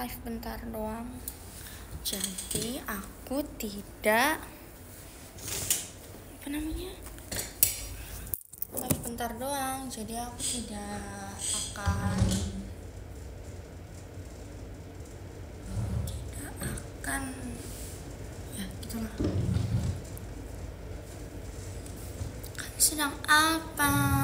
live bentar doang. Jadi aku tidak live bentar doang. Jadi aku tidak akan ya gitulah. Kami sedang apa?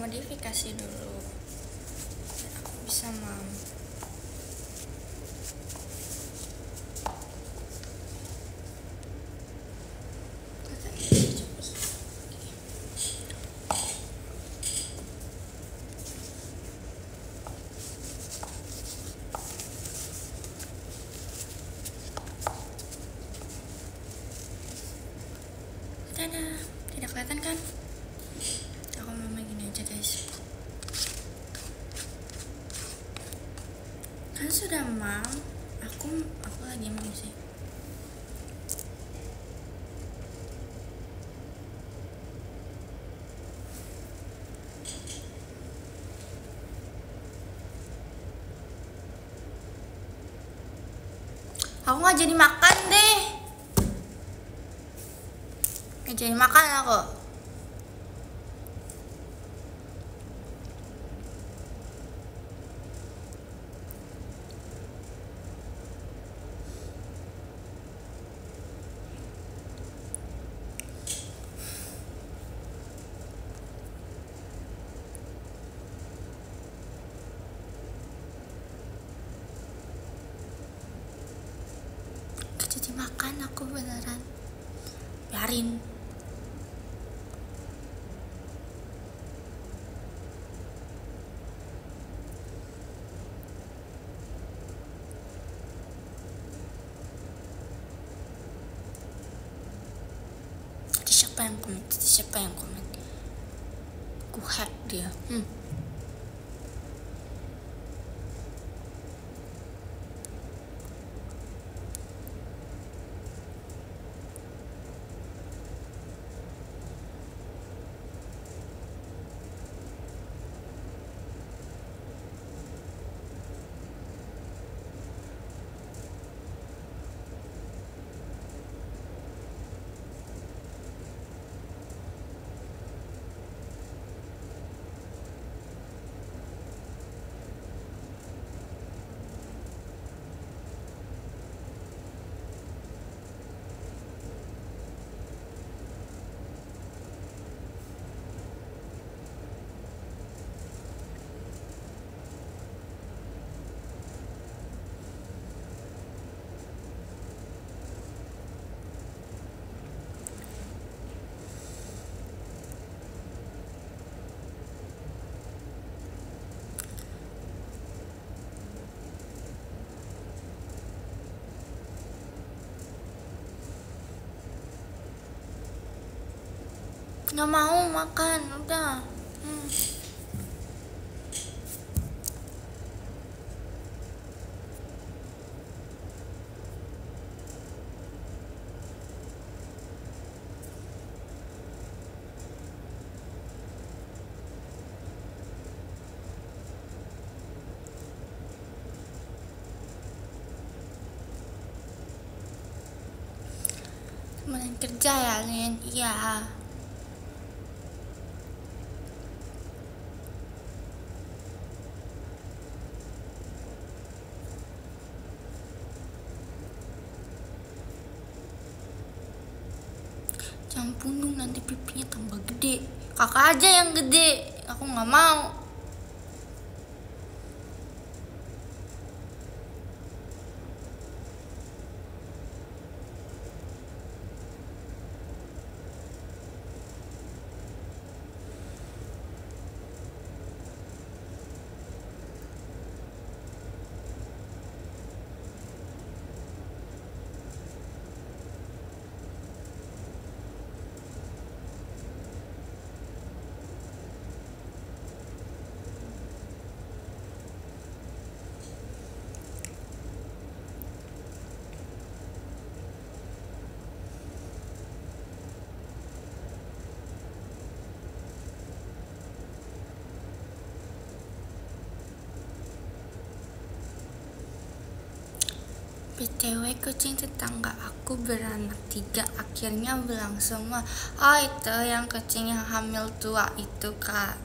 Modifikasi dulu biar aku bisa Tada, tidak kelihatan kan? Sudah mau, aku lagi mau sih. Aku nggak jadi makan deh. Nggak jadi makan aku. Makan aku beneran biarin. Tadi siapa yang komen ku hack dia. Nggak mau makan, udah. Kemarin kerja ya, Elin? Iya. Pundung nanti pipinya tambah gede. Kakak aja yang gede, aku nggak mau. BTW kucing tetangga aku beranak 3, akhirnya bilang semua. Oh, itu yang kucing yang hamil tua itu, Kak.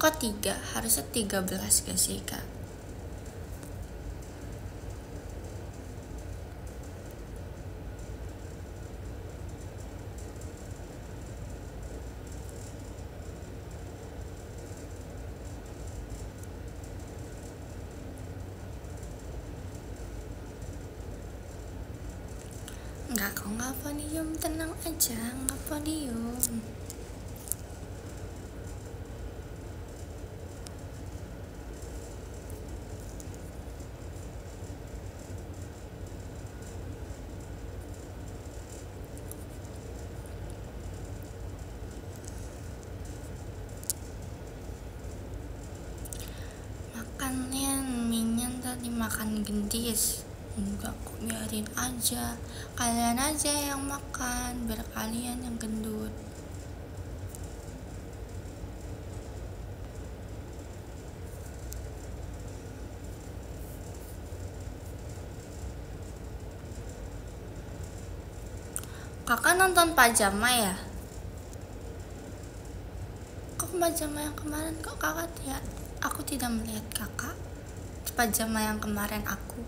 Kok 3? Harusnya 13 gak sih, Kak? Nggak podium, tenang aja, nggak podium. Makannya minyak tadi, makan gendis. Enggak, kok biarin aja. Kalian aja yang makan, biar kalian yang gendut. Kakak nonton pajama ya? Kok pajama yang kemarin kok kakak tidak? Aku tidak melihat kakak pajama yang kemarin aku.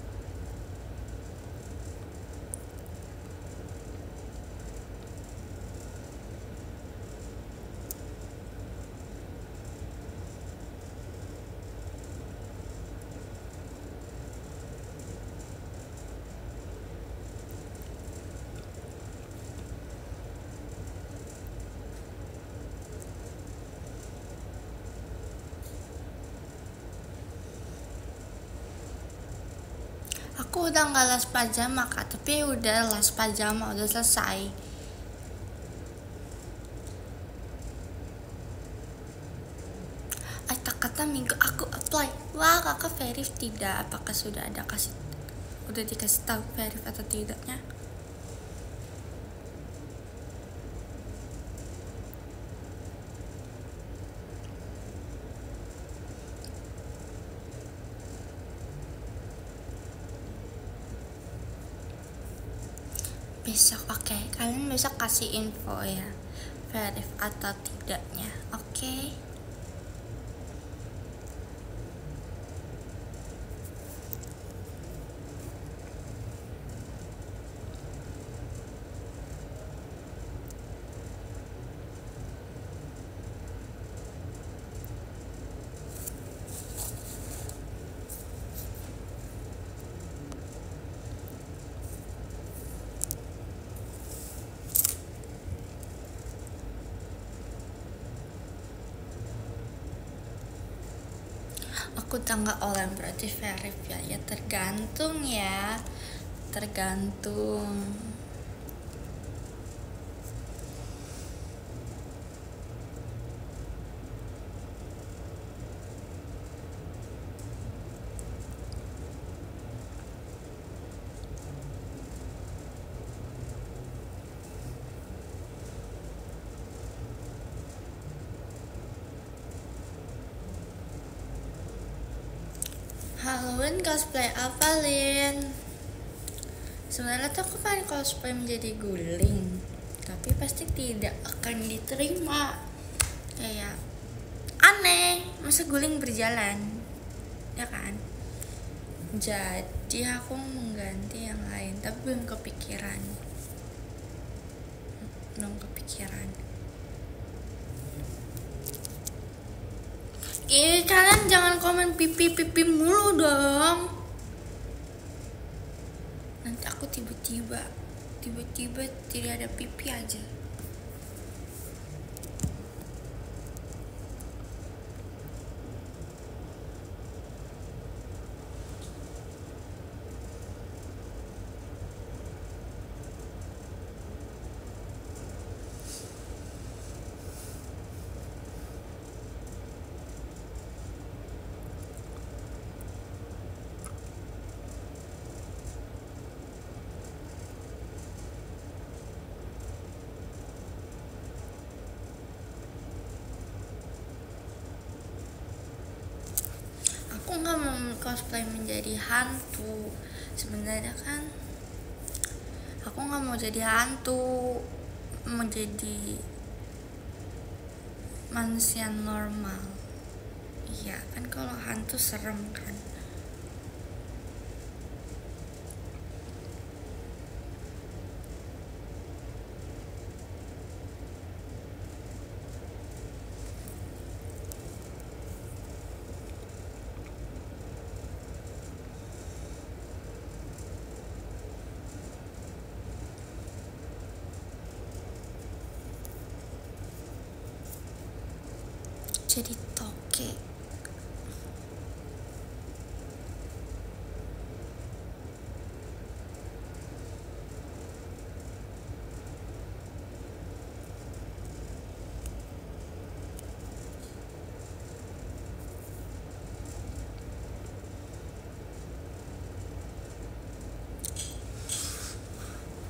Aku udah nggak las pajama, Kak, tapi udah las pajama, udah selesai. Kata minggu aku apply. Wah, kakak verif tidak? Apakah sudah ada udah dikasih tahu verif atau tidaknya? Besok, oke. Kalian besok kasih info ya, verif atau tidaknya, oke? Aku tanggal online berarti verif ya? Ya tergantung ya, tergantung. Halloween cosplay apa, Lin? Sebenarnya tuh aku pengen cosplay menjadi guling, tapi pasti tidak akan diterima. Kayak aneh, masa guling berjalan, ya kan? Jadi aku mengganti yang lain, tapi belum kepikiran. Ih, kalian jangan komen pipi-pipi mulu dong. Nanti aku tiba-tiba tidak ada pipi aja. cosplay menjadi hantu. Sebenarnya kan aku nggak mau jadi hantu, menjadi manusia normal. Iya kan, kalau hantu serem kan. Jadi toke.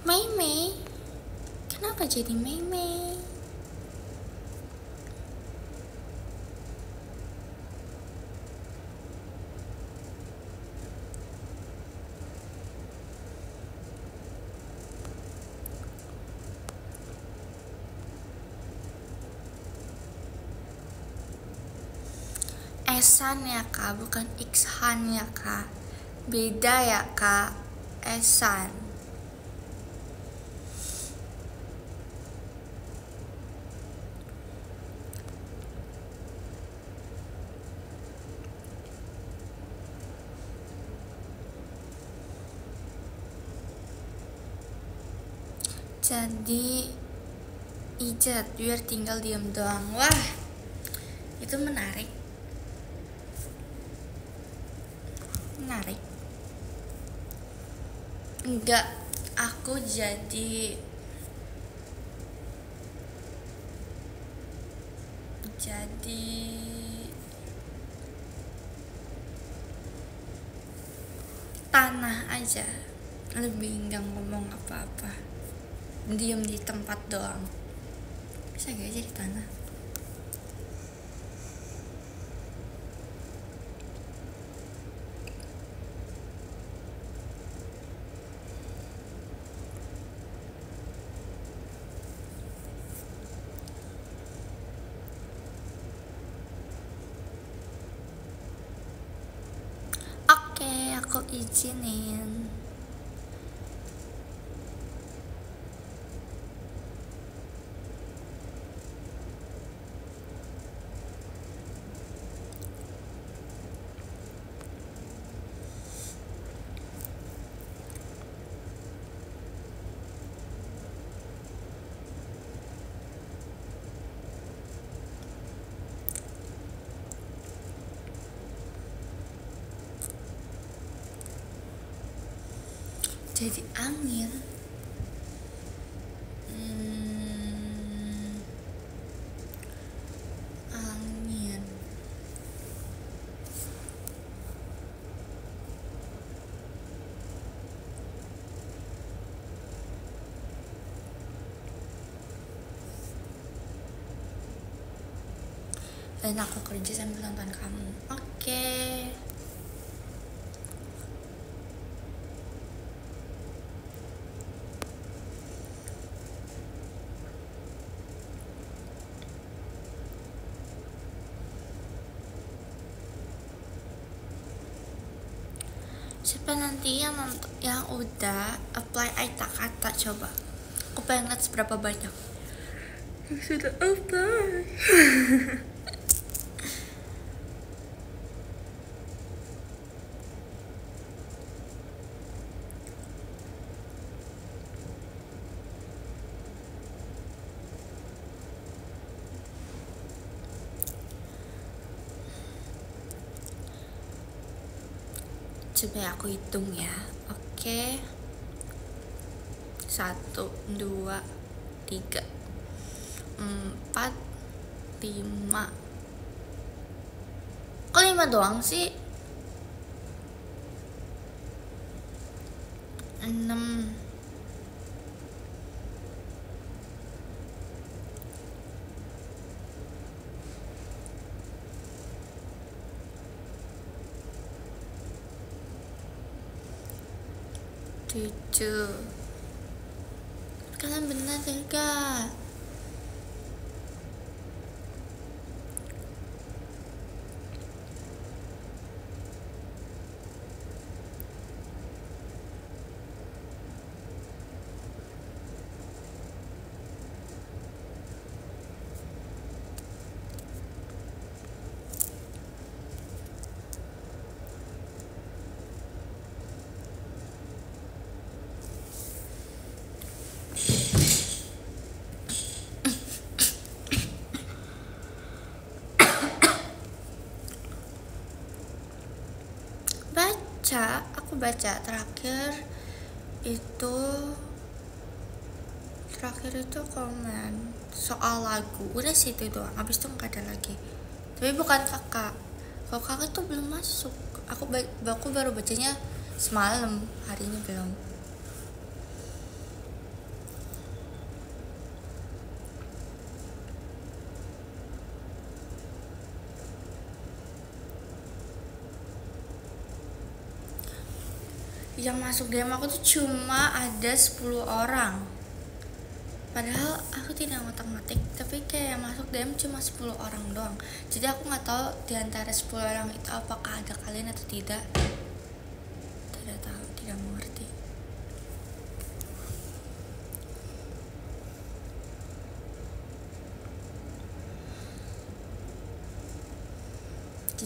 Mei-mei, kenapa jadi mei-mei? Esan ya kak, bukan Iksan ya kak. Beda ya kak, Esan. Jadi ijat biar tinggal diam doang. Wah, itu menarik. Menarik. Enggak, aku jadi tanah aja. Lebih enggak ngomong apa-apa, diam di tempat doang. Bisa gak jadi tanah? Aku izinin. Jadi angin. Angin. Dan aku kerja sambil nonton kamu. Oke. Siapa nanti yang udah apply Aita Kata, coba aku pengen lihat seberapa banyak yang sudah apply. Coba aku hitung ya. Oke. 1, 2, 3, 4, 5. Kok 5 doang sih? 6. Jujur, kalian benar enggak? Baca terakhir itu komen soal lagu, udah sih itu doang, habis itu nggak ada lagi. Tapi bukan kakak, kalau kakak itu belum masuk. Aku baru bacanya semalam, hari ini belum. Yang masuk DM aku tuh cuma ada 10 orang. Padahal aku tidak ngotak-ngatik, tapi kayak yang masuk DM cuma 10 orang doang. Jadi aku nggak tahu di antara 10 orang itu apakah ada kalian atau tidak. Tidak tahu, tidak mengerti.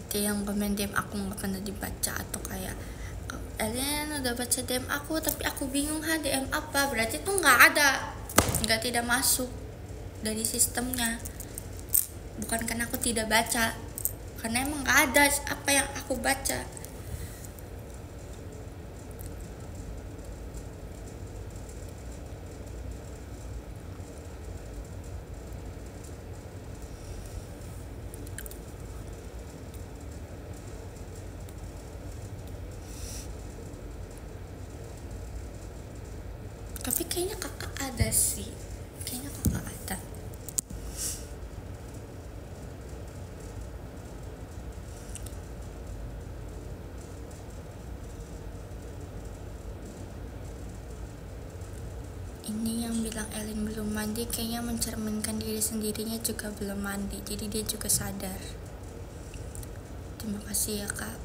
Jadi yang komen DM aku nggak pernah dibaca atau kayak Elin udah baca DM aku, tapi aku bingung DM apa, berarti tuh tidak masuk dari sistemnya. Bukan karena aku tidak baca, karena emang nggak ada apa yang aku baca. Tapi kayaknya kakak ada sih, ini yang bilang Elin belum mandi kayaknya mencerminkan diri sendirinya juga belum mandi, jadi dia juga sadar. Terima kasih ya kak,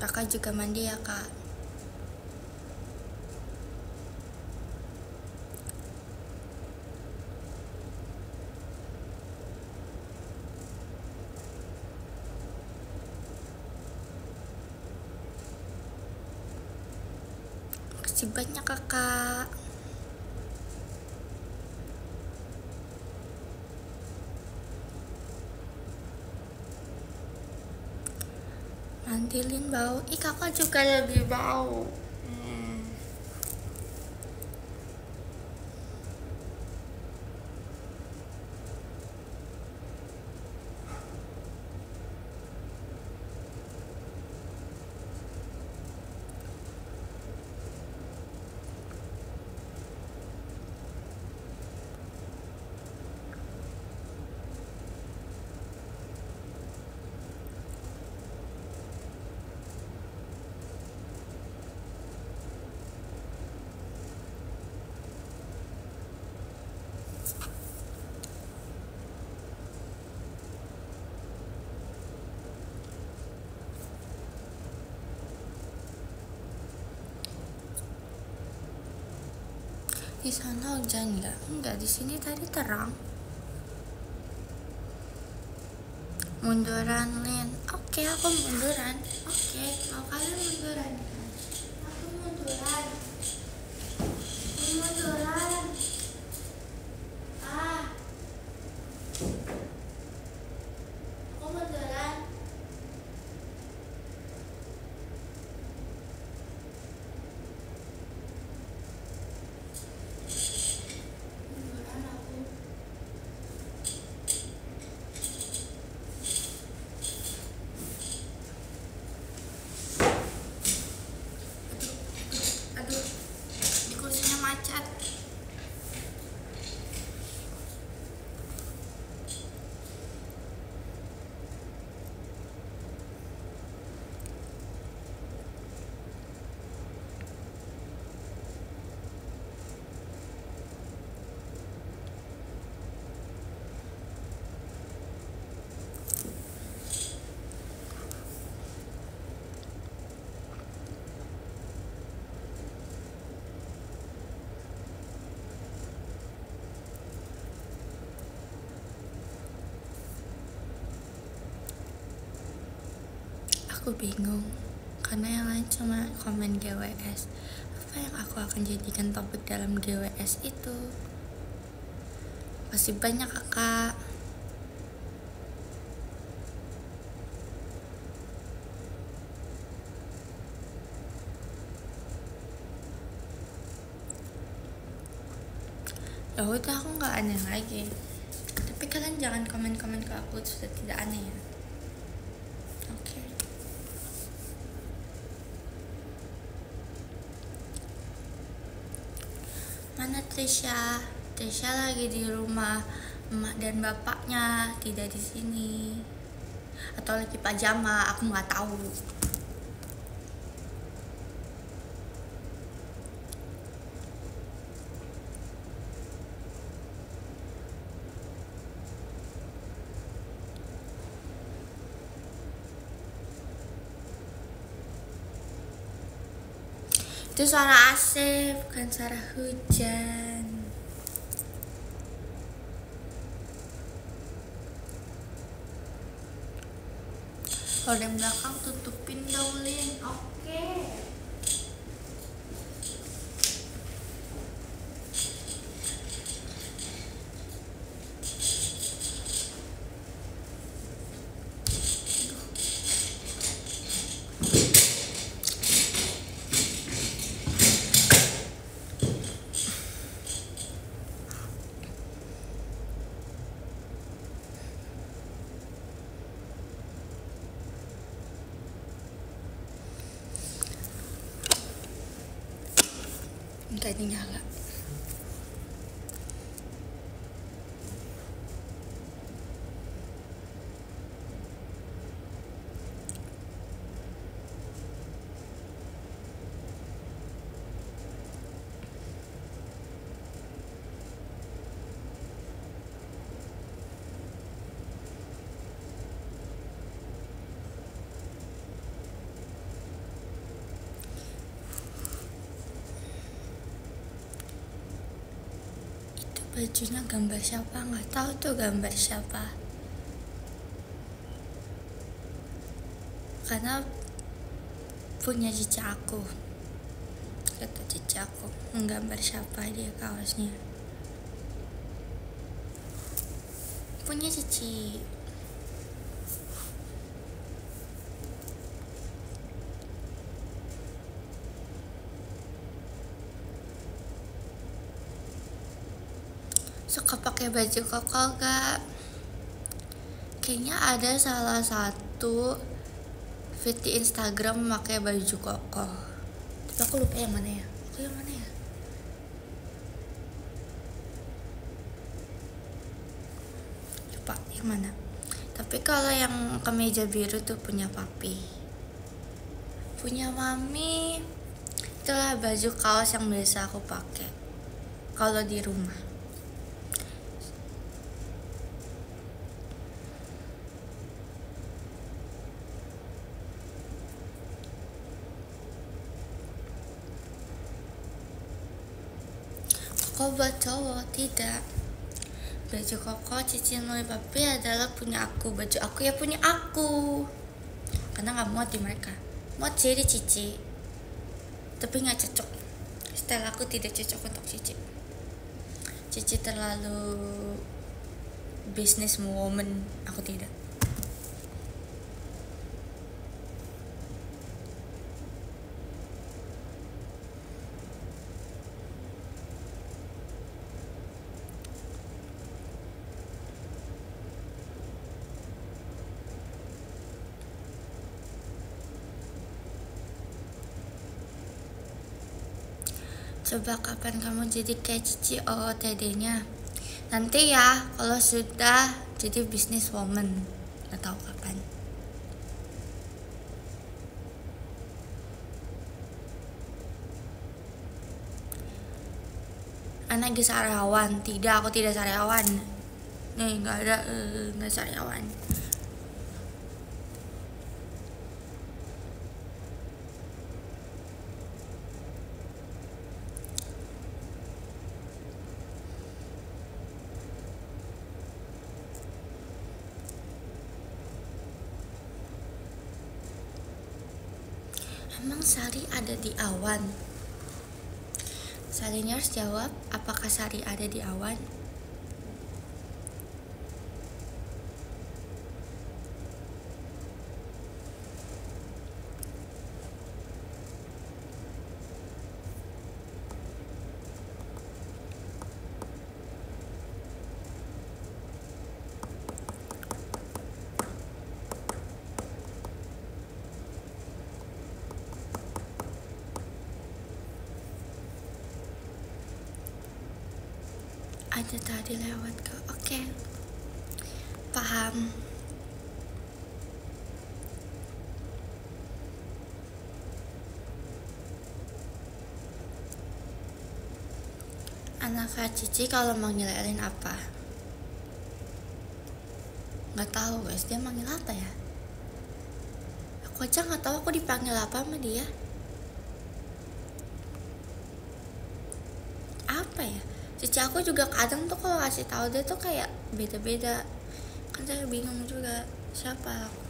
kakak juga mandi ya kak. Banyak kakak. Mantilin bau, kakak juga lebih bau. Di sana hujan nggak? Enggak, di sini tadi terang. Munduran Lin. Oke, aku munduran. Oke, mau kalian munduran? Aku munduran. Aku munduran. aku bingung karena yang lain cuma komen GWS. Apa yang aku akan jadikan topik dalam GWS itu? Masih banyak kakak. Ya udah, aku nggak aneh lagi. Tapi kalian jangan komen-komen ke aku, sudah tidak aneh ya. Oke. Mana Trisha? Trisha lagi di rumah emak dan bapaknya, tidak di sini. Atau lagi pajama, aku nggak tahu. Itu suara AC, bukan suara hujan. Kalau di belakang tutupin dong, Lin. Oke. Tadi nyala. Bajunya gambar siapa? Nggak tahu tuh gambar siapa. Karena punya cici aku. Kata cici aku menggambar siapa dia kaosnya. Punya cici. Suka pakai baju koko gak? Kayaknya ada salah satu feed di Instagram memakai baju koko. Tapi aku lupa yang mana ya? Lupa yang mana? Tapi kalau yang kemeja biru tuh punya papi. Punya mami. Itulah baju kaos yang biasa aku pakai kalau di rumah. Koko buat cowok, tidak. Baju koko cicin oleh papi adalah punya aku. Baju aku ya punya aku. Karena gak muat di mereka. Muat sih di cici, tapi gak cocok. Style aku tidak cocok untuk cici. Cici terlalu business woman. Aku tidak. Coba kapan kamu jadi kayak cici OOTD-nya? Nanti ya, kalau sudah jadi business woman. Nggak tahu kapan. Anak sariawan. Tidak, aku tidak sariawan. Nih, nggak ada, nggak sariawan. Emang Sari ada di awan? Sarinya harus jawab, apakah Sari ada di awan? Ada tadi lewat ke, oke, paham. Anak Kak Cici kalau manggil Elin apa? Nggak tahu guys, dia manggil apa ya? Aku aja nggak tahu aku dipanggil apa sama dia. Apa ya? Cici aku juga kadang tuh kalau kasih tahu dia tuh kayak beda-beda. Kan saya bingung juga siapa aku.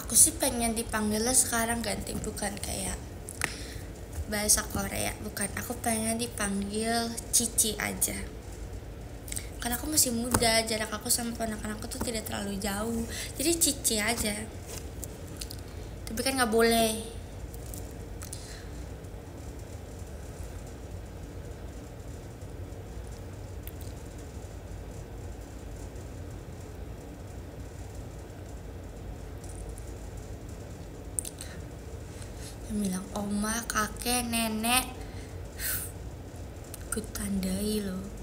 Aku sih pengen dipanggilnya sekarang ganti, bukan kayak bahasa Korea, bukan. Aku pengen dipanggil Cici aja. Karena aku masih muda, jarak aku sama ponakan-ponakan tuh tidak terlalu jauh, jadi Cici aja. Tapi kan nggak boleh. Yang bilang oma, kakek, nenek, ku tandai loh.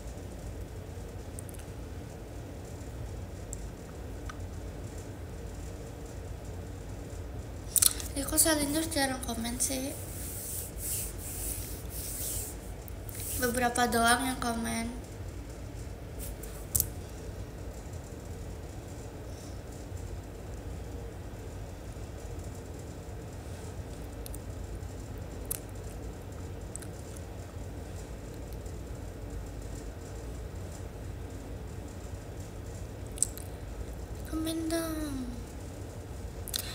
Kok Salinus jarang komen sih? Beberapa doang yang komen. Komen dong.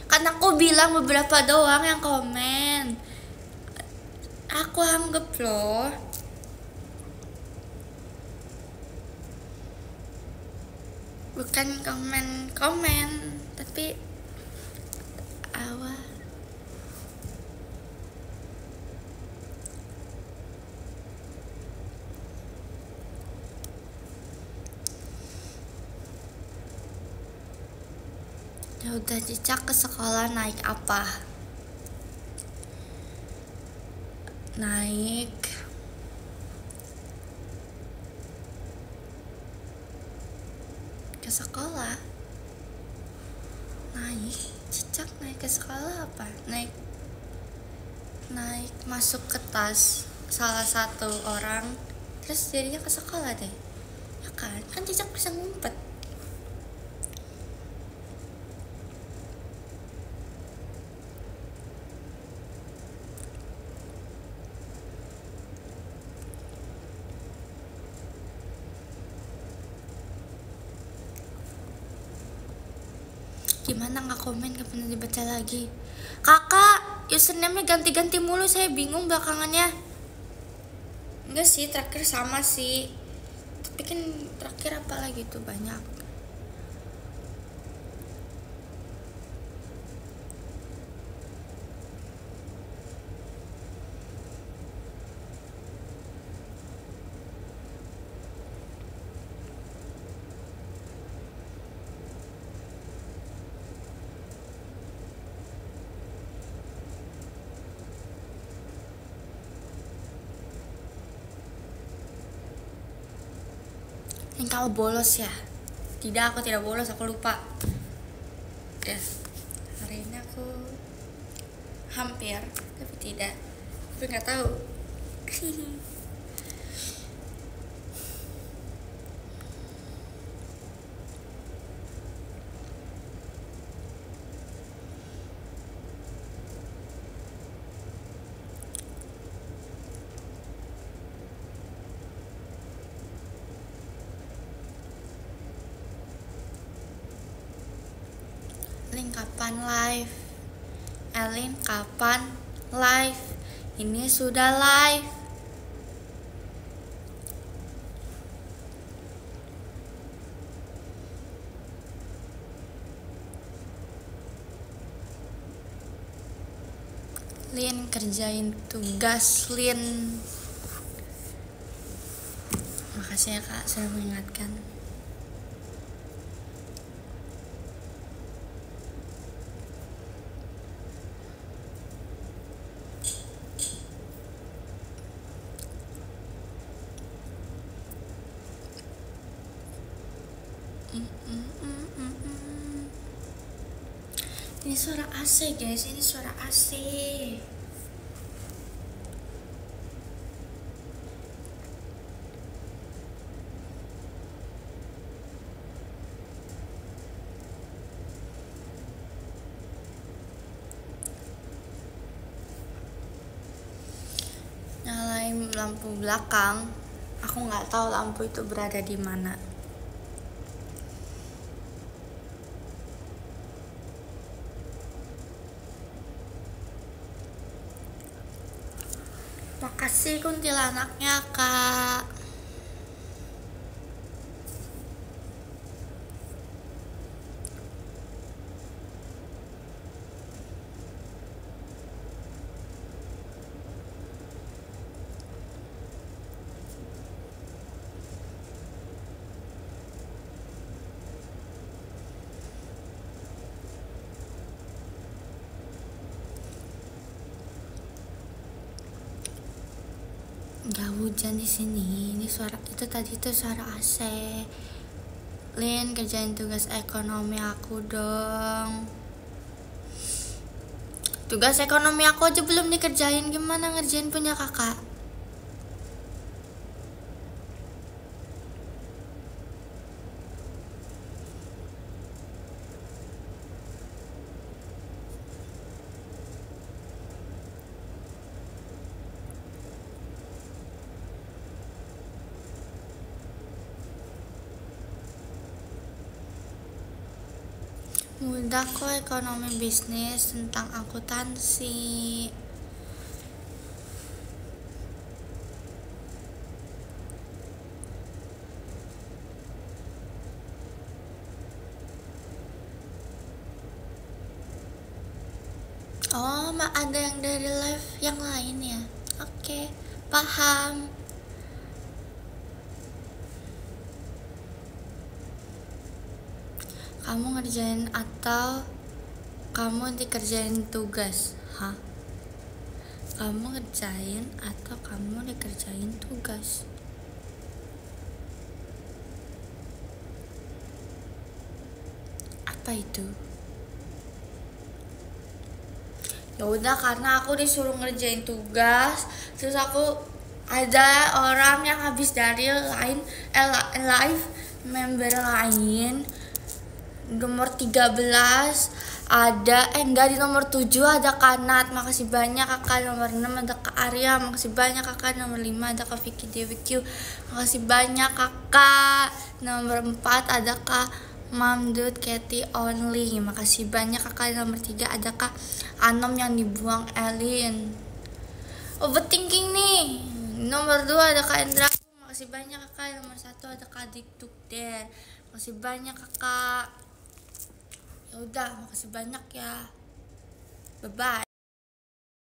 Kan aku bilang beberapa doang yang komen. Aku anggap loh. Bukan komen-komen, tapi awal. Ya udah, Cicak ke sekolah naik apa? Naik ke sekolah. Naik Cicak naik ke sekolah apa? Naik masuk ke tas salah satu orang, terus jadinya ke sekolah deh. Ya kan? Kan Cicak bisa ngumpet. Gimana nggak komen, nggak pernah dibaca lagi. Kakak, username-nya ganti-ganti mulu, saya bingung belakangannya. Enggak sih, terakhir sama sih. Tapi kan terakhir apa lagi tuh banyak. Kalau bolos ya? Tidak, aku tidak bolos, aku lupa. Yes. Hari ini aku hampir, tapi tidak. Tapi nggak tahu. kapan live? Elin, kapan live? Ini sudah live. Lin, kerjain tugas, Lin. Makasih ya, Kak, sudah mengingatkan. Ini suara AC, guys. Ini suara AC. Nyalain lampu belakang. Aku nggak tahu lampu itu berada di mana. Makasih kuntilanaknya, Kak. Gak hujan di sini. Ini suara itu tadi tuh suara AC. Lin, kerjain tugas ekonomi aku dong. Tugas ekonomi aku aja belum dikerjain, gimana ngerjain punya kakak? Mudah kok ekonomi bisnis tentang akuntansi. Oh, ada yang dari live yang lain ya? Oke, paham. Kamu ngerjain atau kamu dikerjain tugas? Hah? Kamu ngerjain atau kamu dikerjain tugas? Apa itu? Ya udah, karena aku disuruh ngerjain tugas, terus aku ada orang yang habis dari lain live member lain. Nomor 13 ada, enggak, di nomor 7 ada Kanat, makasih banyak kakak. Nomor 6 ada Kak Arya, makasih banyak kakak. Nomor 5 ada Kak Vicky DWQ, makasih banyak kakak. Nomor 4 ada Kak Mamdut Katy Only, makasih banyak kakak. Nomor 3 ada Kak Anom yang dibuang Elin, overthinking nih. Nomor 2 ada Kak Endra, makasih banyak kakak. Nomor 1 ada Kak Diktuk Der, makasih banyak kakak. Ya udah, makasih banyak ya. Bye bye.